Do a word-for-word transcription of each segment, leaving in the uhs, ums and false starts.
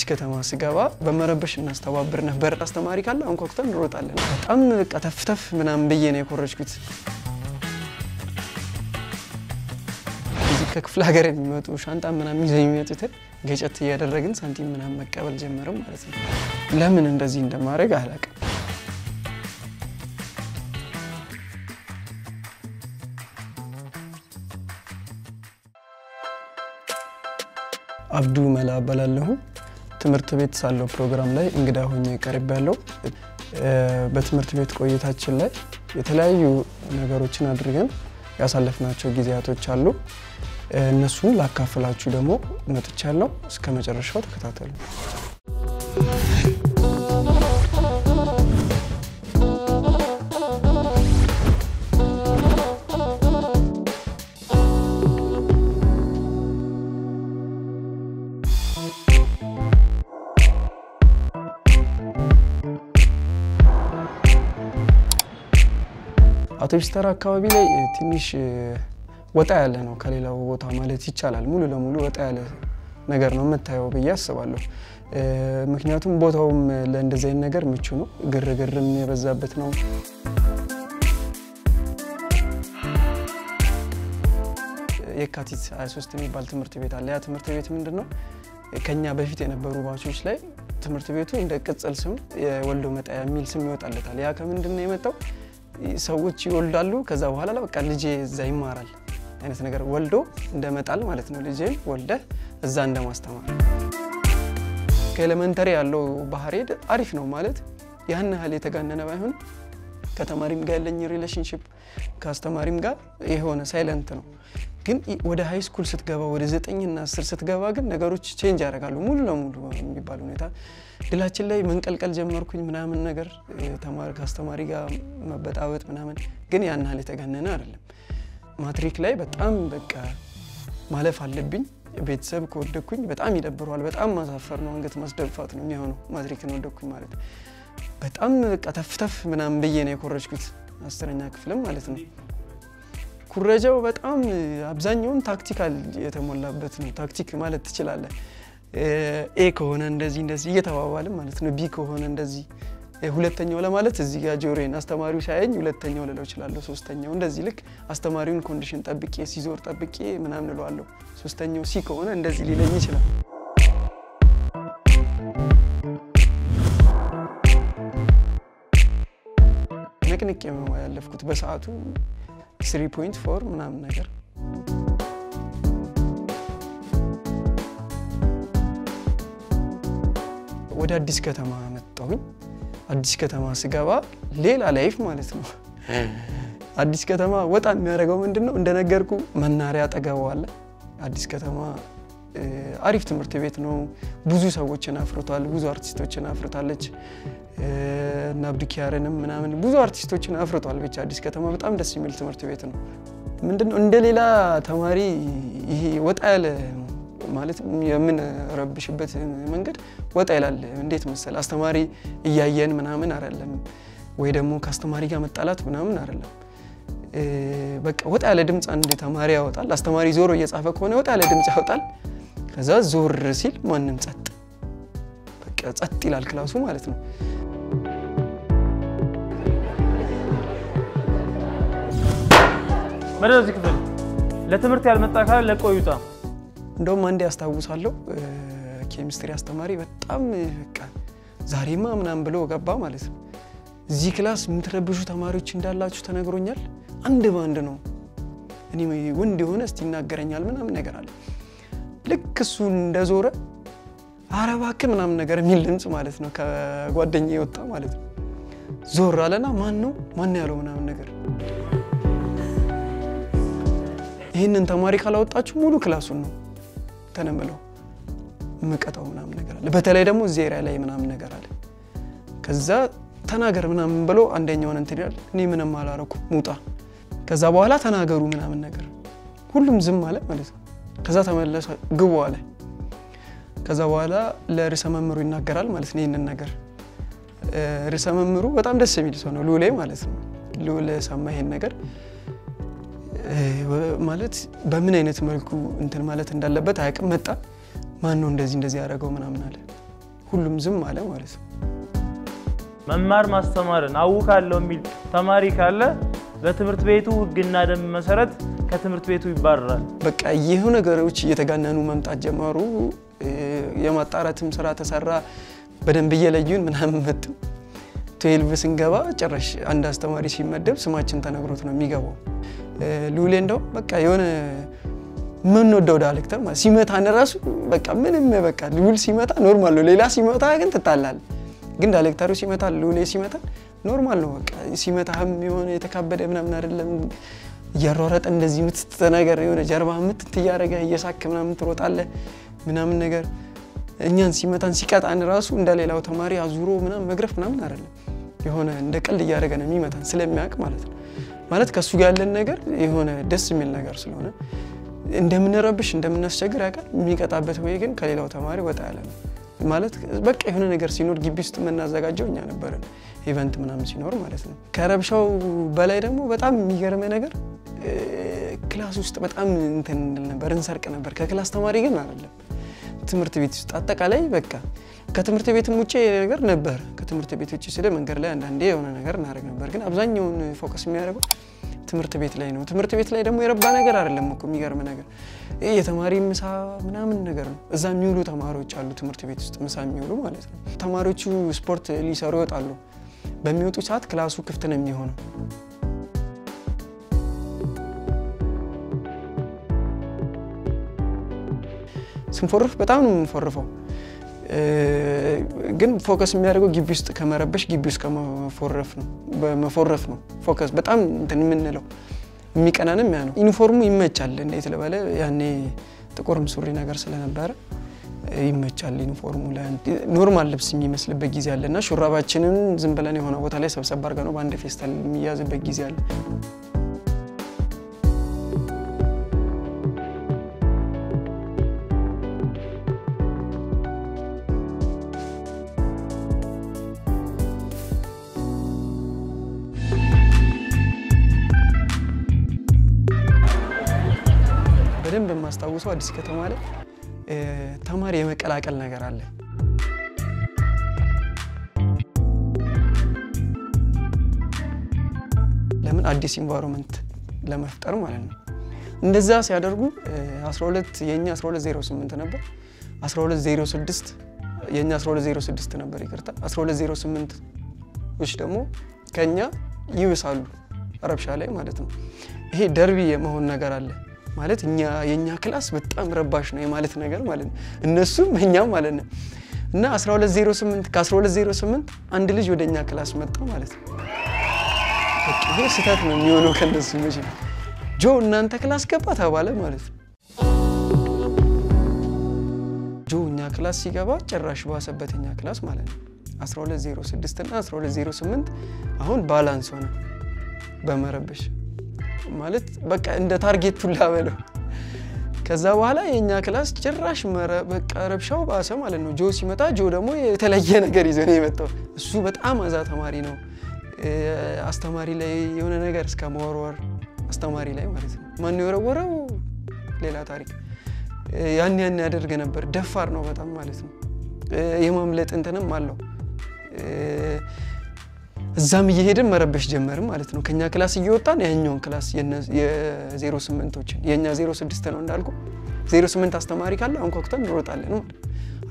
سكتة ما سجوا بمربش الناس توا برنه بر أستماري كلا أنك أكتر نروت علينا أم أتفتف من أم بيجيني كورش كت كفلا قريب مات وشانت أم من أم زيمية تتر جيش أتيار الرجل سنتين من أم مكابل جمرم على سن لا من الرزين دمارك أهلك عبدو ملا بلالهم تمرتبيت سالو برنامج لاي انقداه هني قريب بالو بتمرتبيت ቆይታችን ላይ የተለያዩ ነገሮችን አድርገን ያሳለፍናቸው ጊዜያቶች አሉ እነሱን ላካፍላችሁ ደግሞ መጥቻለሁ እስከመጨረሻው ተከታተሉ اشترى አካባቢ ላይ ትንሽ ወጣ ያለ ነው ከሌላው ቦታ ማለት ይቻላል ሙሉ ለሙሉ ወጣ ያለ ነገር ነው መታየው በያስባለሁ ምክንያቱም ቦታውም ለእንደዚህ አይነት ነገር ምቹ ነው ግርግርም የበዛበት ነው የካቲት ሃያ ሶስት የሚባል ትምህርት ቤት አለ ያ ትምህርት ቤት ምንድነው ከኛ በፊት የነበሩ ባቾች ላይ ትምህርት ቤቱ እንደ ቅጽል ስም የወልዶ መጣያ የሚል ስም ይወጣለታል ያ ከምንድነው የመጣው ሰዎች ይወልዳሉ ከዛ በኋላ ለበቃ ልጅ እዛ ይማራል አይነት ነገር ወልዶ እንደመጣል ማለት ነው ልጅ ወልደ እዛ እንደማስተማር ከኤሌመንተሪ ያለው ባህሪድ አሪፍ ነው ማለት ያን ሀል የተጋነነ ባይሆን ከተማሪም ጋር ያለኝ ሪሌሽንሺፕ ካስተማሪም ጋር ይሆነ ሳይለንት ነው ግን ወደ ሃይ ስኩል ስትገባ ወደ ዘጠኝ እና አስር ስትገባ ግን ነገሮች ቼንጅ ያደርጋሉ ሙሉ ለሙሉ የሚባል ሁኔታ ድላችን ላይ መንቀልቀል ጀመርኩኝ ምናምን ነገር ተማር ካስተማሪ ጋር መበጣበጥ ምናምን ግን ያን ሀል የተገነነ አይደለም ማትሪክ ላይ በጣም በቃ ማለፍ አለብኝ ቤተሰብ ኮደኩኝ በጣም ይደብሯል በጣም ማሳፈር ነው እንግት ማስደፋት ነው የሚሆነው ማትሪክ ነው ደኩኝ ማለት በጣም በቃ ተፍተፍ ምናምን በየኔ ኮረጅኩት አስረኛ ክፍልም ማለት ነው ኩረጃው በጣም አብዛኛውን ታክቲካል የተሞላበት ነው ታክቲክ ማለት ይችላል ኤ ከሆነ እንደዚህ እንደዚህ እየተዋዋለም ማለት ነው ቢ ከሆነ እንደዚህ ሁለተኛው ለማለት እዚህ ጋር ጆሮዬን አስተማሪው ሳይኝ ሁለተኛው ለለው ይችላል ሶስተኛው እንደዚህ ልክ አስተማሪውን ኮንዲሽን ጠብቄ ሲዞር ጠብቄ ምናምን ልሏለሁ ሶስተኛው ሲ ከሆነ እንደዚህ ሊለኝ ይችላል ንቅንቄ ነው ያለፍኩት በሰዓቱ ثلاثة فاصلة أربعة ምናምን ነገር ወደ አዲስ ከተማ መጣሁኝ አዲስ ከተማ ስገባ ሌላ ላይፍ ማለት ነው አዲስ ከተማ ወጣ የሚያደርገው ምንድነው እንደነገርኩ መናሪያ ጠገባው አለ አዲስ ከተማ አሪፍ ትምህርት ቤት ነው ብዙ ሰዎችን አፍርቷል ብዙ አርቲስቶችን አፍርታለች እና አብዱኪያረንም ምናምን ብዙ አርቲስቶችን አፍርቷል ብቻ አዲስ ከተማ በጣም ደስ የሚል ትምህርት ቤት ነው ምንድነው እንደሌላ ተማሪ ይሄ ወጣ ያለ ማለት የምን ረብሽበት መንገድ ወጣ ይላል እንዴት መሰለ አስተማሪ ይያየን ምናምን አይደለም ወይ ደግሞ ካስተማሪ ጋር መጣላት ምናምን አይደለም በቃ ወጣ ያለ ድምጽ አንድ ተማሪ ያወጣል አስተማሪ ዞሮ እየጻፈ ከሆነ ወጣ ያለ ድምጽ ያወጣል ከዛ ዞር ሲል ማንንም ጸጥ በቃ ጸጥ ይላል ክላሱ ማለት ነው መረዚህ ክፍል ለትምህርት ያልመጣ ካለ ለቆይታ እንደውም አንዴ አስተዋውሳለሁ ኬሚስትሪ አስተማሪ በጣም በቃ ዛሬማ ምናምን ብሎ ገባ ማለት ነው እዚ ክላስ ምትረብሹ ተማሪዎች እንዳላችሁ ተነግሮኛል አንድ ባንድ ነው እኔ ወንድ ሆነ እስቲናገረኛል ምናምን ነገር አለ ልክ እሱ እንደዞረ አረባክ ምናምን ነገር የሚል ድምጽ ማለት ነው ከጓደኛዬ ወጣ ማለት ነው ዞር አለና ማን ነው ማን ያለው ምናምን ነገር ይሄንን ተማሪ ካላወጣችሁ ሙሉ ክላሱን ነው ተነምለው መቀጣው ምናምን ነገር አለ በተለይ ደግሞ ዜራ ላይ ምናምን ነገር አለ ከዛ ተናገር ምናምን ብሎ አንደኛውን እንትን ይላል እኔ ምንም አላረኩ ሙጣ ከዛ በኋላ ተናገሩ ምናምን ነገር ሁሉም ዝም አለ ማለት ነው ከዛ ተመለሰ ግቡ አለ ከዛ በኋላ ለርዕሰ መምህሩ ይናገራል ማለት ነው ይሄንን ነገር ርዕሰ መምህሩ በጣም ደስ የሚል ሰው ነው ሉሌ ማለት ነው ሉሌ ሰማ ይሄን ነገር ማለት በምን አይነት መልኩ እንትን ማለት እንዳለበት አያውቅም መጣ ማን ነው እንደዚህ እንደዚህ ያደረገው ምናምን አለ ሁሉም ዝም አለ ማለት ነው መማር ማስተማርን አውቃለሁ ሚል ተማሪ ካለ ለትምርት ቤቱ ግና ደም መሰረት ከትምርት ቤቱ ይባረራል በቃ ይሄው ነገሮች እየተጋነኑ መምጣት ጀመሩ የማጣራትም ስራ ተሰራ በደም በየለዩን ምናም መጥ twelve ስንገባ ጭራሽ አንድ አስተማሪ ሲመደብ ስማችን ተነግሮት ነው የሚገባው ሉሌ እንደው በቃ የሆነ ምን ነው ዳይሬክተር ማለት ሲመታን ራሱ በቃ ምንም በቃ ሉል ሲመታ ኖርማል ነው ሌላ ሲመታ ግን ተጣላል ግን ዳይሬክተሩ ሲመታ ሉሌ ሲመታ ኖርማል ነው በቃ ሲመታም የሆነ የተካበደ ምናምን አይደለም ያሮረጥ እንደዚህ ምትተናገር የሆነ ጀርባ ምትትያረጋ እየሳከ ምናምን ትሮጣለ ምናምን ነገር እኛን ሲመታን ሲቀጣን ራሱ እንደሌላው ተማሪ አዙሮ ምናምን መግረፍ ምናምን አይደለም የሆነ እንደቀል ይያረጋ ነው የሚመታን ስለሚያቅ ማለት ነው ማለት ከሱ ጋር ያለን ነገር የሆነ ደስ የሚል ነገር ስለሆነ እንደምን ረብሽ እንደምን አስቸግራ ጋር የሚቀጣበት ወይ ግን ከሌላው ተማሪ ወጣ ያለ ነው ማለት በቃ የሆነ ነገር ሲኖር ግቢ ውስጥ መናዘጋጀው እኛ ነበርን ኢቨንት ምናምን ሲኖር ማለት ነው ከረብሻው በላይ ደግሞ በጣም የሚገርመ ነገር ክላስ ውስጥ በጣም እንትን ነበር እንሰርቅ ነበር ከክላስ ተማሪ ግን አይደለም ትምርት ቤት ውስጥ አጠቃላይ በቃ ከትምርት ቤትም ውጪ ነገር ነበር ከትምርት ቤት ውጪ ስለ መንገር ላይ አንዳንዴ የሆነ ነገር እናረግ ነበር ግን አብዛኛው ፎከስ የሚያደርገው ትምርት ቤት ላይ ነው ትምርት ቤት ላይ ደግሞ የረባ ነገር አይደለም እኮ የሚገርም ነገር እየ ተማሪ ምሳ ምናምን ነገር ነው እዛ የሚውሉ ተማሪዎች አሉ ትምርት ቤት ውስጥ ምሳ የሚውሉ ማለት ነው ተማሪዎቹ ስፖርት ሊሰሩ ይወጣሉ በሚወጡ ሰዓት ክላሱ ክፍት ነው የሚሆነው ስንፎርፍ በጣም ነው ምንፎርፈው ግን ፎከስ የሚያደርገው ግቢ ውስጥ ከመረበሽ ግቢ ውስጥ ከመፎርፍ ነው በመፎርፍ ነው ፎከስ በጣም እንትን ምን ነው የሚቀናንም ያ ነው ዩኒፎርሙ ይመቻል እንዴት ለበለ ያኔ ጥቁርም ሱሪ ነገር ስለነበረ ይመቻል ዩኒፎርሙ ላንት ኖርማል ልብስ የሚመስልበት ጊዜ አለና ሹራባችንን ዝም ብለን የሆነ ቦታ ላይ ሰብሰብ አድርገን ነው በአንድ ፌስታል የሚያዝበት ጊዜ አለ ማስተዋወሱ አዲስ ከተማ ላይ ተማሪ የመቀላቀል ነገር አለ ለምን አዲስ ኢንቫይሮመንት ለመፍጠር ማለት ነው እንደዛ ሲያደርጉ twelve የኛ twelve oh eight ነበር twelve oh six የኛ twelve oh six ነበር ይቅርታ twelve oh eight እሺ ደግሞ ከኛ ይብሳሉ አረብሻ ላይ ማለት ነው ይሄ ደርቢ የመሆን ነገር አለ ማለት እኛ የኛ ክላስ በጣም ረባሽ ነው የማለት ነገር ማለት ነው እነሱ እኛ ማለት ነው እና twelve oh eight ከ1208 አንድ ልጅ ወደኛ ክላስ መጣ ማለት ነው እኮ ይሄ ስህተት ነው የሚሆነው ከነሱ ልጅ ጆ እናንተ ክላስ ገባ ተባለ ማለት ነው ጆ እኛ ክላስ ሲገባ ጭራሽ ባሰበተኛ ክላስ ማለት ነው twelve oh six እና twelve oh eight አሁን ባላንስ ሆነ በመረበሽ ማለት በቃ እንደ ታርጌት ሁላበለው ከዛ በኋላ የኛ ክላስ ጭራሽ መረ በቃ ረብሻው ባሰ ማለት ነው ጆ ሲመጣ ጆ ደግሞ የተለየ ነገር ይዘው ነው የመጣው እሱ በጣም አዛ ተማሪ ነው አስተማሪ ላይ የሆነ ነገር እስከመወርወር አስተማሪ ላይ ማለት ነው ማን ይወረወረው ሌላ ታሪክ ያን ያን ያደርገ ነበር ደፋር ነው በጣም ማለት ነው የማምለጥ እንትንም አለው እዛም ይሄድን መረበሽ ጀመረ ማለት ነው ከኛ ክላስ እየወጣን ያኛውን ክላስ የ08ዎችን የኛ zero six ነው እንዳልኩ zero eight አስተማሪ ካለ አንኳኩተን እንሮጣለን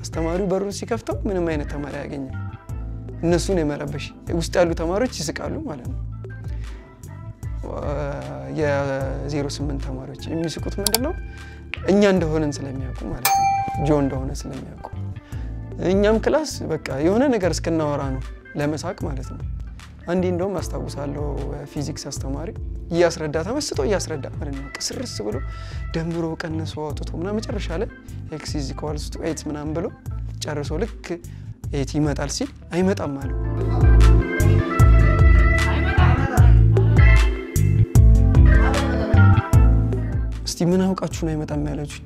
አስተማሪው በሩን ሲከፍተው ምንም አይነት ተማሪ ያገኘ እነሱን የመረበሽ ውስጥ ያሉ ተማሪዎች ይስቃሉ ማለት ነው የ08 ተማሪዎች የሚስቁት ምንድነው እኛ እንደሆነን ስለሚያውቁ ማለት ነው ጆ እንደሆነ ስለሚያውቁ እኛም ክላስ በቃ የሆነ ነገር እስከናወራ ነው ለመሳቅ ማለት ነው አንዴ እንደውም አስተዋውሳለሁ ፊዚክስ አስተማሪ ያስረዳ ተመስጦ ያስረዳ ማለት ነው ቅስርስ ብሎ ደምሮ ቀንሶ አውጥቶ ምናምን መጨረሻ ላይ x = eight ምናምን ብሎ ጨርሶ ልክ eight ይመጣል ሲል አይመጣም ማለት እስቲ ምን አውቃችሁ ነው አይመጣም ያላችሁ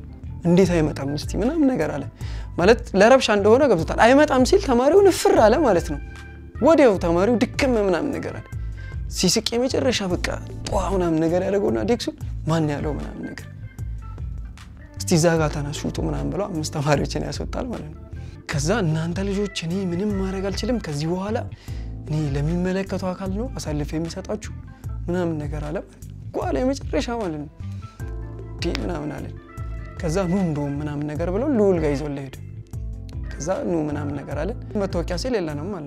እንዴት አይመጣም እስቲ ምንም ነገር አለ ማለት ለረብሻ እንደሆነ ገብቷል አይመጣም ሲል ተማሪውን ፍር አለ ማለት ነው ወዲያው ተማሪው ድክም ምናምን ነገር አለ ሲስቂ መጨረሻ በቃ ጧው ምናምን ነገር ያደርገውና ዲክሱ ማን ያለው ምናምን ነገር እስቲ ዛጋታና ሹቱ ምናምን ብለው አምስት ተማሪዎችን ያስወጣል ማለት ነው كذا نانتا لجوج تاني منين ما رجال تلم كذي وهلا ني لمن ملك توكل نو أصل في مسات أشوف منا من نجار على قال يمشي ريش هوالن في منا من عليه كذا نوم دوم منا من نجار بلون لول جايز ولا هيدا كذا نوم منا من نجار عليه ما توكل سيل إلا نمال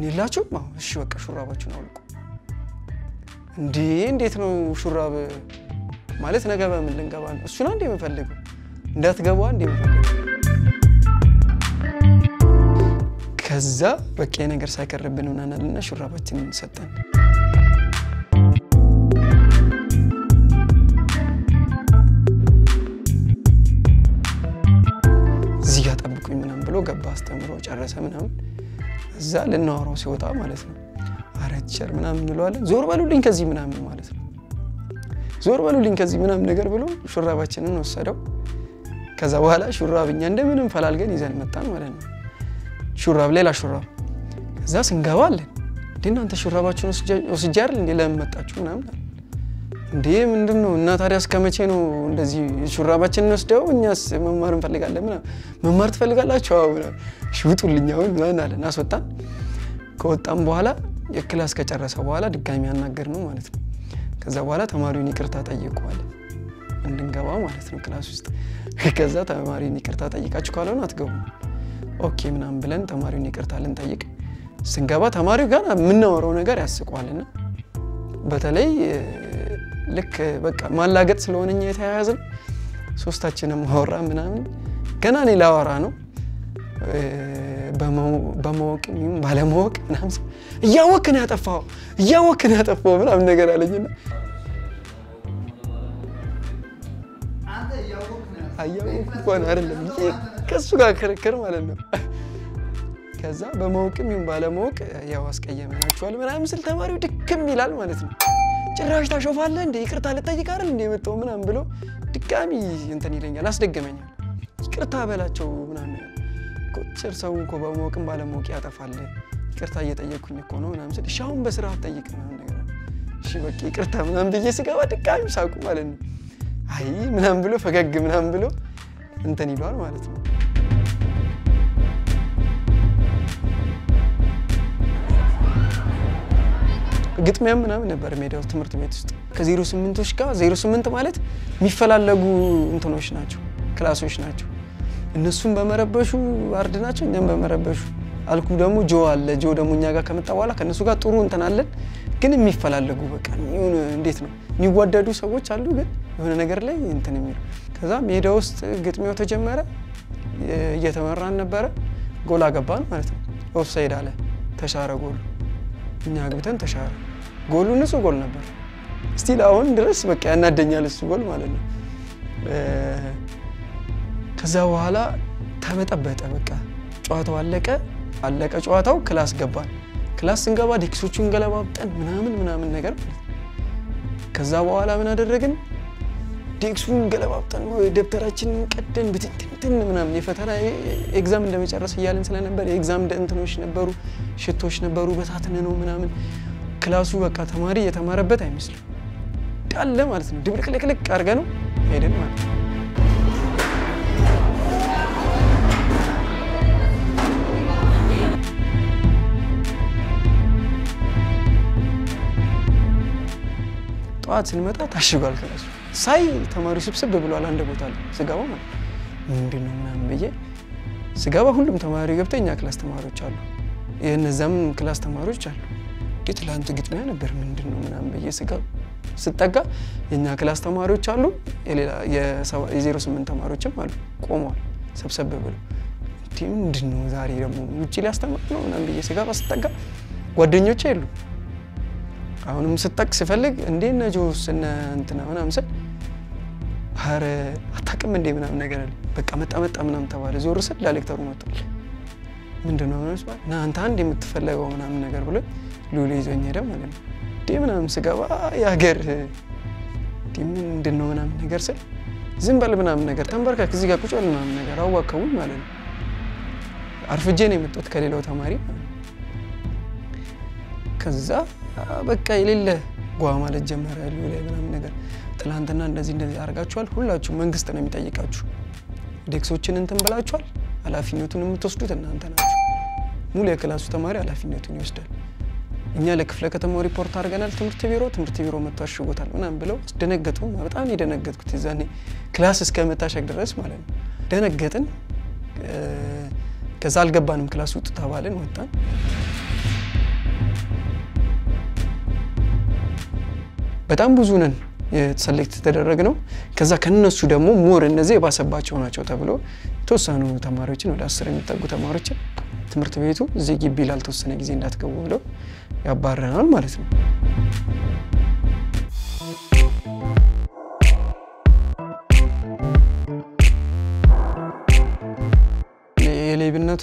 ني لا شو ما شو كشورة بتشون أقولكم دين ديتنا شورة مالتنا جبان من الجبان شو نادي مفلقه ده تجبان دي مفلقه كذا بكينا قرصا كربنا ونانا لنا شو رابطين ستان زيادة أبوكم منهم بلوغ باست أمروج أرسا منهم زال النهار وسوتها مالتنا عرض شر منهم نلوالن زور بالو لين كذي منهم مالتنا زور بالو لين كذي منهم نقدر بلو شو رابطين نوصله كذا وهلا شو رابين يندم منهم فلالجني زين متان مالنا شراب ليلا شراب زاس نجوال دينا أنت شرابات شنو سج وسجار ليلا متأشون أمنا دي من دنو ناتاريس كمتشينو لذي شرابات شنو سدوا ونجاس ممرم فلقة لمنا ممرت فلقة لا شو أمنا شو تقولي نجاول ما نال الناس وتان كوت أم بوالا يكلاس كشرس بوالا دكاني أنا قرنو مالت كذا بوالا تماريني كرتات أيق بوالا عندن جوا مالتنا كلاس وست كذا تماريني كرتات أيق أشكاله ناتجوا أوكي من أم بلند تماري نكرت على نتايك سنجابات تماري كنا منا ورونا جري أسق وعلنا بتلاقي لك بق ما لاقت سلوني يتهازل سوستاتشنا مهورة من أمين كنا نلا ورانو بمو بموك مين بالموك نامس يا وكنا تفاو يا وكنا تفاو من أم نجري على جنب أيوة كون أرلم كسوكا كركر مالنا كذا بموك مين بالموك يا واسك أيام أنا شو أقول أنا مثل تماري وتكمل على مالتنا جراش تشوف هلا ندي كرتها لتجي كارل ندي متومن أم بلو تكامي ينتني لينجا ناس دق مني كرتها بلا شو منام كتير سووا كوبا موك بالموك يا تفعله كرتها يتجي كوني كونو أنا مثل شاوم بس راح تجي كنا نقول شبكي كرتها منام تجي سكوا تكامي ساكو مالنا هاي منام بلو فجأة منام بلو انتني بار مالتنا قلت ميام منام نبر ميداو تمرت ميتست كزيرو سمنتوش كا زيرو سمنت مالت ميفلالغو انتنوش ناتشو كلاسوش ناتشو እነሱን በመረበሹ አርድ ናቸው እኛም በመረበሹ አልኩ ደግሞ ጆ አለ ጆ ደግሞ እኛ ጋር ከመጣ በኋላ ከነሱ ጋር ጥሩ እንተናለን ግን የሚፈላልጉ በቃ ይሁን እንዴት ነው የሚዋደዱ ሰዎች አሉ ግን የሆነ ነገር ላይ እንትን የሚሉ ከዛ ሜዳ ውስጥ ግጥሚያው ተጀመረ እየተመራን ነበር ጎል አገባን ማለት ነው ኦፍሳይድ አለ ተሻረ ጎል እኛ አግብተን ተሻረ ጎሉ ንጹህ ጎል ነበር ስቲል አሁን ድረስ በቃ ያናደኛል እሱ ጎል ማለት ነው ከዛ በኋላ ተበጠበጠ በቃ ጨዋታው አለቀ አለቀ ጨዋታው ክላስ ገባን ክላስ እንገባ ዲክሶቹን ገለባብጠን ምናምን ምናምን ነገር ከዛ በኋላ ምን አደረግን ዲክሶቹን ገለባብጠን ደብተራችንን ቀደን በትንትን ምናምን የፈተና ኤግዛም እንደመጨረስ ይያልን ስለነበር ኤግዛም ደንትኖች ነበሩ ሽቶች ነበሩ በታተነ ነው ምናምን ክላሱ በቃ ተማሪ የተማረበት አይመስልም ዳለ ማለት ነው ድብልቅልቅልቅ አርገ ነው ሄደን ማለት ነው ጣት ስለመጣ ታሽጓል ከላሱ ሳይ ተማሪ ስብስብ ብሏል አንድ ቦታ ላይ ስጋባ ማለት ምንድነው ምናምን በየ ስጋባ ሁሉም ተማሪ ገብተኛ ክላስ ተማሪዎች አሉ የነዛም ክላስ ተማሪዎች አሉ ግትላንት ግጥሚያ ነበር ምንድነው ምናምን በየ ስጋባ ስጠጋ የኛ ክላስ ተማሪዎች አሉ የሌላ የ08 ተማሪዎችም አሉ ቆመዋል ሰብሰብ ብለው ቲም ምንድነው ዛሬ ደግሞ ውጪ ላይ አስተማርነው ምናምን በየ ስጋባ ስጠጋ ጓደኞቼ አሉ አሁንም ስጠቅስ ፈልግ እንዴት ነው ጆስ እና እንትና እና አምሰል አረ አታቀም እንዴ ምናም ነገር አለ በቃ መጣ መጣ ምናም ተባለ ዞር ስል ዳይሬክተሩ መጣል ምንድነው ማለት ነው እና አንተ አንዴ የምትፈልገው ምናም ነገር ብሎ ሉሉ ይዞኝ ሄደ ማለት ነው ዲ ምናም ስገባ ያገር ዲ ምንድነው ምናም ነገር ስል ዝም በል ምናም ነገር ተንበርከክ እዚህ ጋር ቁጭ በል ምናም ነገር አዋከው ማለት ነው አርፍጄ ነው የመጣሁት ከሌላው ተማሪ ከዛ በቃ ይልለ ጓ ማለት ጀመራሉ ላይ ምንም ነገር ትላንትና እንደዚህ እንደዚህ አርጋችኋል ሁላችሁ መንግስት ነው የሚጠይቃችሁ ዴክሶችን እንትን ብላችኋል ኃላፊነቱን የምትወስዱት እናንተ ናችሁ ሙሉ የክላሱ ተማሪ ኃላፊነቱን ይወስዳል እኛ ለክፍለ ከተማው ሪፖርት አድርገናል ትምህርት ቢሮ ትምህርት ቢሮ መታሽጎታል እናም ብለው አስደነገጡ በጣም ይደነገጥኩት እዛኔ ክላስ እስከመታሸግ ድረስ ማለት ነው ደነገጥን ከዛ አልገባንም ክላስ ውጥ ተባልን ወጣን በጣም ብዙ ነን የተሰለክት ተደረግነው ከዛ ከነሱ ደግሞ ሞር እነዚህ ባሰባቸው ናቸው ተብሎ ተወሰኑ ተማሪዎችን ወደ አስር የሚጠጉ ተማሪዎች ትምህርት ቤቱ እዚህ ግቢ ላል ተወሰነ ጊዜ እንዳትገቡ ብለው ያባረናል ማለት ነው ለሌብነቱ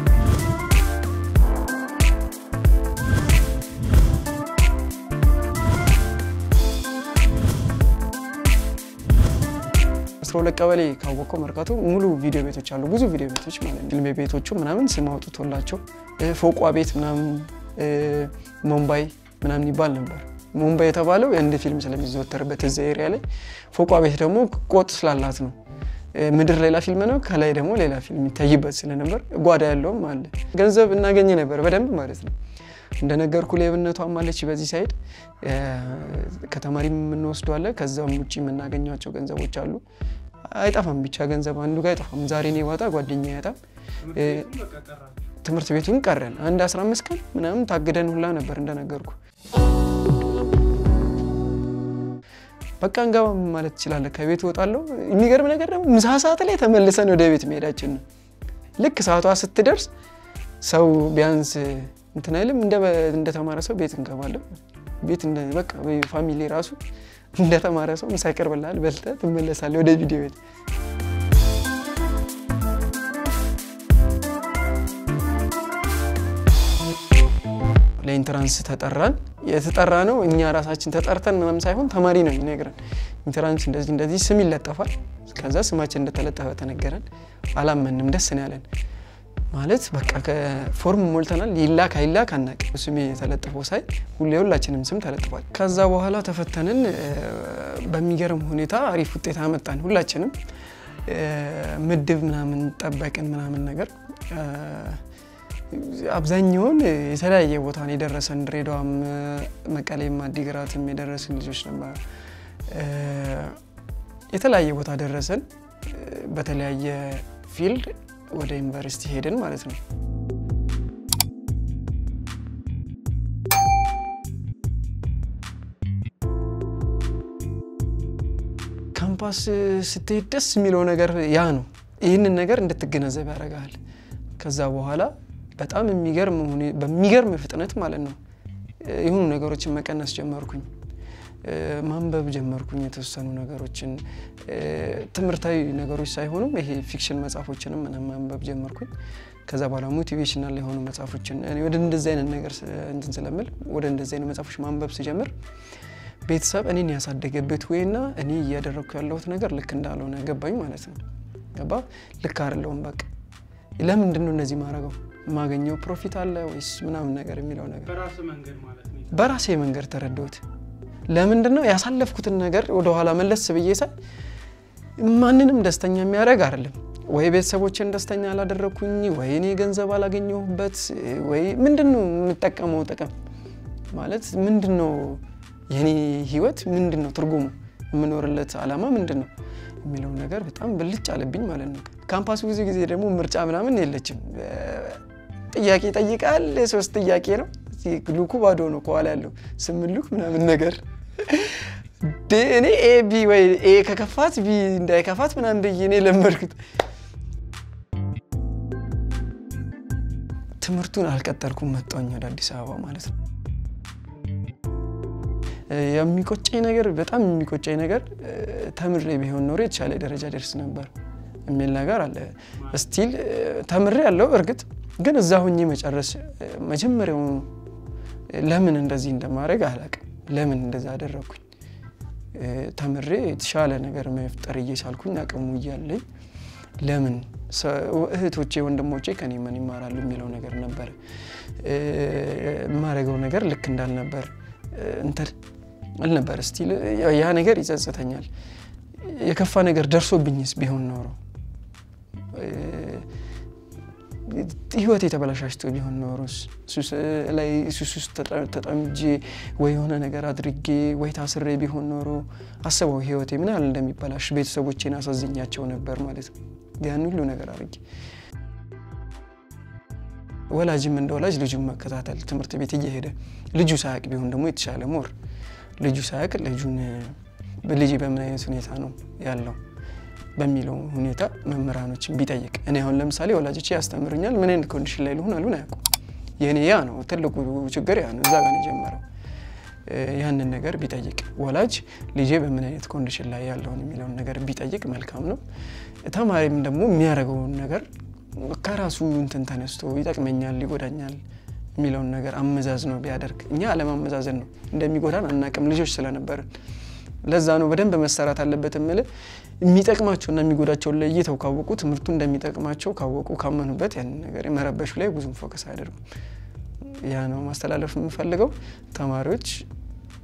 ሮለ ቀበሌ ካወቀው መርካቱ ሙሉ ቪዲዮ ቤቶች አሉ ብዙ ቪዲዮ ቤቶች ማለት ፊልም ቤቶቹ ምናምን ሲማውጡቶላቸው ፎቋ ቤት ምናምን ሙምባይ ምናምን ይባል ነበር ሙምባይ የተባለው እንደ ፊልም ስለሚዘወተርበት እዛ ኤሪያ ላይ ፎቋ ቤት ደግሞ ቆጥ ስላላት ነው ምድር ሌላ ፊልም ነው ከላይ ደግሞ ሌላ ፊልም ይታይበት ስለነበር ጓዳ ያለው ማለት ገንዘብ እናገኘ ነበር በደንብ ማለት ነው እንደነገርኩ ለብነቷ ማለች በዚህ ሳይድ ከተማሪም ምን ወስዷል ከዛም ውጪ ምን እናገኛቸው ገንዘቦች አሉ አይጣፋም ብቻ ገንዘብ አንዱ ጋር አይጣፋም ዛሬ ነው ይወጣ ጓደኛዬ ያጣ ትምህርት ቤቱን ቀረን አንድ አስራ አምስት ቀን ምናምን ታግደን ሁላ ነበር እንደነገርኩ በቃ እንጋባ ማለት ይችላል ከቤት ወጣለው የሚገርም ነገር ደግሞ ምሳ ሰዓት ላይ ተመልሰን ወደ ቤት መሄዳችን ልክ ሰዓቷ ስትደርስ ሰው ቢያንስ እንተናለም እንደ እንደ ተማራሰው ቤት እንገባለን ቤት እንደ በቃ በፋሚሊ ራሱ እንደ ተማራሰው መሳቀርብላል በልተ ተመለሳለ ወደ ቪዲዮ ቤት ለኢንትራንስ ተጠራን የተጠራ ነው እኛ ራሳችን ተጠርተን ምንም ሳይሆን ተማሪ ነው ይነግራል ኢንትራንስ እንደዚህ እንደዚህ ስም ይለጠፋል ከዛ ስማችን እንደተለጠፈ ተነገረን አላመንም ደስ ነው ያለን ማለት በቃ ከፎርም ሞልተናል ይላካ ይላካ አናቀ ስሜ ተለጥፎ ሳይ ሁሌውላችንም ስም ተለጥፏል ከዛ በኋላ ተፈተነን በሚገርም ሁኔታ አሪፍ ውጤት አመጣን ሁላችንም ምድብ ምናምን ተጠበቀን ምናምን ነገር አብዛኛውን የተለያየ ቦታ ላይ ደረሰን ድሬዳዋም መቀሌም አዲግራትም የደረሰን ልጆች ነበር የተለያየ ቦታ ደረሰን በተለያየ ፊልድ ወደ ዩኒቨርሲቲ ሄደን ማለት ነው ካምፓስ ስትሄድ ደስ የሚለው ነገር ያ ነው ይሄንን ነገር እንድትገነዘብ ያደርጋል ከዛ በኋላ በጣም የሚገርም በሚገርም ፍጥነት ማለት ነው ይሁን ነገሮችን መቀነስ ጀመርኩኝ ማንበብ ጀመርኩኝ የተወሰኑ ነገሮችን ትምርታዊ ነገሮች ሳይሆኑ ይሄ ፊክሽን መጻፎችንም ማንበብ ጀመርኩኝ ከዛ በኋላ ሞቲቬሽናል የሆኑ መጻፎችን እኔ ወደ እንደዚህ አይነት ነገር እንትን ስለምል ወደ እንደዚህ አይነት መጻፎች ማንበብ ሲጀምር ቤተሰብ እኔን ያሳደገበት ወይና እኔ ያደረኩ ያለሁት ነገር ልክ እንዳልሆነ ገባኝ ማለት ነው ገባ ልክ አይደለም በቃ ለምን እንደሆነ እነዚህ ማረጋው ማገኘው ፕሮፊት አለ ወይስ ምናምን ነገር የሚለው ነገር በራሴ መንገድ ማለት ነው በራሴ መንገድ ተረዳሁት ለምን እንደሆነ ያሳለፍኩት ነገር ወደ ኋላ መለስ ብዬሳ ማንንም ደስተኛ የሚያደርግ አይደለም ወይ ቤተሰቦችን ደስተኛ አላደረኩኝ ወይ እኔ ገንዘብ አላገኘሁበት ወይ ምንድነው መጠቀመው ተቀም ማለት ምንድነው የኔ ህይወት ምንድነው ትርጉሙ ምን ወርለት አላማ ምንድነው የሚለው ነገር በጣም ብልጭ አለብኝ ማለት ነው ካምፓሱ ብዙ ጊዜ ደግሞ ምርጫ ምናምን የለችም ጥያቄ ጠይቃል ሶስት ጥያቄ ነው ግሉኩ ባዶ ነው ቋላ ያለው ስምልክ ምናምን ነገር ዲኤንኤ ኤቢ ወይ ኤ ከከፋት ቢ እንዳይከፋት ምናምን እንደየኔ ለመርኩት ትምርቱን አልቀጠልኩም መጣኝ ወደ አዲስ አበባ ማለት ነው የሚቆጨኝ ነገር በጣም የሚቆጨኝ ነገር ተምሬ ቢሆን ኖሮ ይቻለ ደረጃ ደርስ ነበር የሚል ነገር አለ ስቲል ተምሬ ያለው እርግጥ ግን እዛሁኝ መጨረስ መጀመሪያው ለምን እንደዚህ እንደማረግ አላቀ ለምን እንደዛ አደረኩኝ تمره اتشاله نبرم افتاری یه سال کنن که موجیالی لمن سه اوه تو چه وندم موجی کنی منی مارالو میلونه گر نبر مارگونه گر لکندال نبر انتر ال نبر استیل یه نگر اجازه تنیال یک فن گر درسو بینیس بیهون نورو دیوایی تبلش است و بیان نورس سوس لای سوس ترامجی ویهونه نگراد ریگی وی تاثر ری بیان نورو عصبانی دیوایی من عالی میبلش بیت سو بچین از زنیات چونه برمالیت دیانولو نگراری ولاج من دولاج لجوم مکتات التمرت بیتی جهره لجوساک بیان دمویت شال مور لجوساک لجون بلجی به من یسونیت هنوم یالله بمیلو هنیتا ممرانو چی بیتاییک. انا هنلم سالی ولاجی چی است ممرانیال من این کنش لیلو هنالو نکو. یعنی یانو تلکو چگری یانو زاگانی جمرو. یهان نگر بیتاییک. ولاج لیجیب من این کنش لیالو نمیلو نگر بیتاییک مالکامنو. ثماری من دمو میارگو نگر کاراسو انتنتان است. ویتاک منیالی گودانیال میلو نگر آموزازنو بیادرک. نیالم آموزازنو. دمیگوران آن نکم لیجوش سلام بر. لذانو بدن به مسیرات علبت مله میتک ماچو نمیگودا چوله یه تو کاوکو تمرتون دم میتک ماچو کاوکو کامنو بته نگری مربش لی بزن فوکس هایدرم یانو مثلا لف مفلگو تماروچ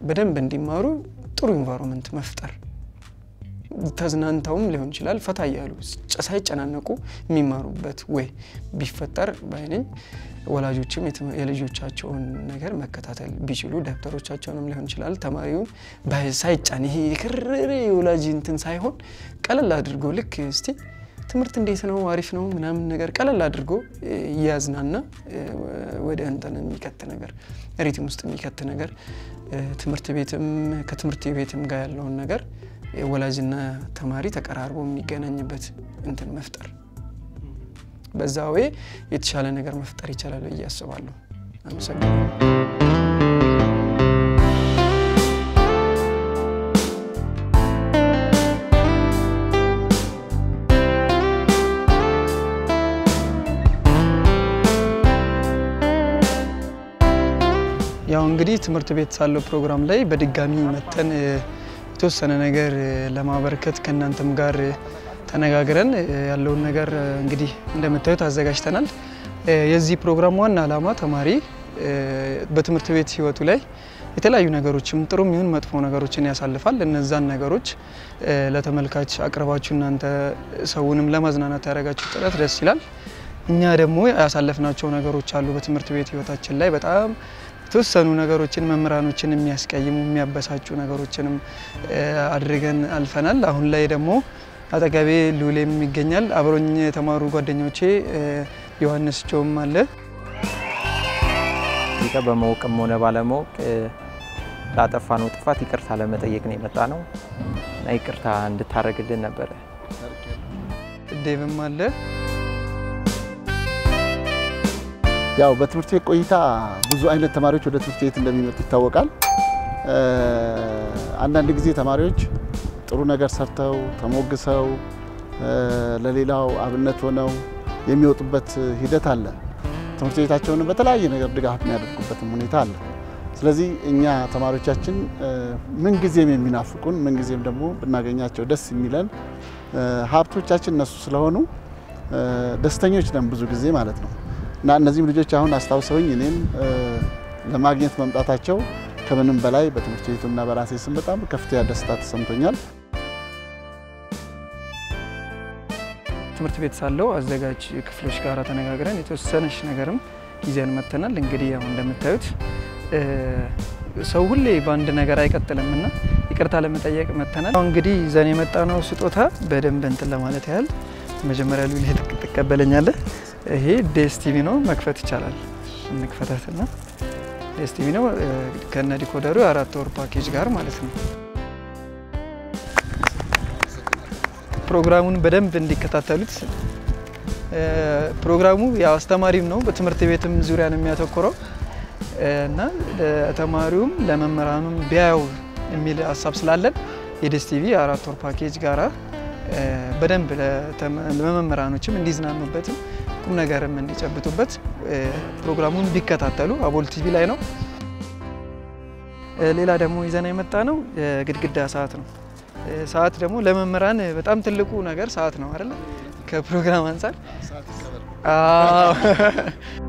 بدن بندی مارو طریم وارمنت مفتر تزنان تاوم لیون چلال فتاییالوس چسای چنانکو میمارو بته و بیفتر باینی ولاجوچی میتونم ایلجوچاچون نگر مکتاتل بیچلو دفترو چاچونم لیون چلال تماریو به سایت چنیه کرری ولاجین تنسایهون کلا لادرگو لکستی تمرتن دیتنه و عارفنه و منام نگر کلا لادرگو یازنانه وده انتنه میکت نگر ریت ماست میکت نگر تمرت بیتم کتمرت بیتم گایلون نگر ولاجین تماری تکرار بوم میگنن یبت انتن مفتر بزاوي يتشاله نجار مفتري يتشاله لو يجي السؤالو أمسك. يا أنغري تمرت بيت سالو برنامج لي بدي جامي متن توصل نجار لما بركت كنا أنتم جار تناقرن یالو نگر انگلی اندمتای تازگش تنال یزی پروگرام وان علامت هماری بتمرت بیتی و طلای اتلاعی نگروچ مترم میون متفون نگروچ نیاسال فال لنزان نگروچ لاتملکات اقرباتون انت سوونم لامزنا نترگات چطورات رسیلال نیارموی اسال فنچون نگروچ علو بتمرت بیتی و تاچلای باتام توسانو نگاروچن ممرانوچنم میاسکیم میابساتون نگاروچنم ادرگن الفنال لحون لایرمو حتی که به لوله میگنیل، ابرونی تمارو کردنیوچه یوهانس چوم ماله. دیگه با ما کم منابع ما داده فانوت فاتی کرد حالا متأیک نیمتانو نیکرد آن دثارگ دن نبره. دیوم ماله. یا و بترفتی کویتا بزو این تماروچ و بترفتی تن دمیمتی توکل. آنها نگزی تماروچ. ترونگر سرتاو، تموجساو، للیلاو، عبنتوناو، یمیوت بات هیدت هاله. تمرتی تاچون باتلاین اگر دگاه میاد کوبت منیت هاله. سلزی اینجا تماروچاتن منگزیم منافقون، منگزیم دمو بناگینیا چه دست میلن. هابتو چاتن نسوسلهانو دستانیوش دم بزرگزیم عادتنو. نه نزیم رجوع چهون استاو سوینیم لماگینت ممتاتاچو. کمینم بالای باتم چیتون نبرانسی سمت آم کفته دستات سمتونیال. تمرت بیت سالو از دگاج کفلش کارات نگارن ایتو سنش نگارم کیزن متنال لنگریا وند متاوت سوغلی باند نگارای کتلا منا یکرتاله متایک متنال لنگری زنی متانو سطوتها بدم بنتلا مالت هال مجمرالو لیت کابل نیاله هی دستی وینو مکفته چالال مکفته هتنا استیمینو کناری کودارو آراتور پاکیجگار مالتیم. پروگرامون بدم بندی کتاتالیت. پروگرامو یا استماریم نو بتمرت بیتم زورانم میاد کرو. نه اتماریم لمن مرانم بیاو میل اسبسلالد. یه دستیوی آراتور پاکیجگاره بدم بله لمن مرانو چه من دیزنام باتیم. من نگارم من دیگه بتوبت برنامه‌مون بیکات هاتلو، اول تی وی لاینو. ሌላ ደግሞ ይዘና የመጣ ነው ግድግዳ ሰዓት ነው ሰዓት ደግሞ ለመመራን በጣም ትልቁ ነገር ሰዓት ነው አይደል ከፕሮግራም አንፃር ሰዓት ይከበር አዎ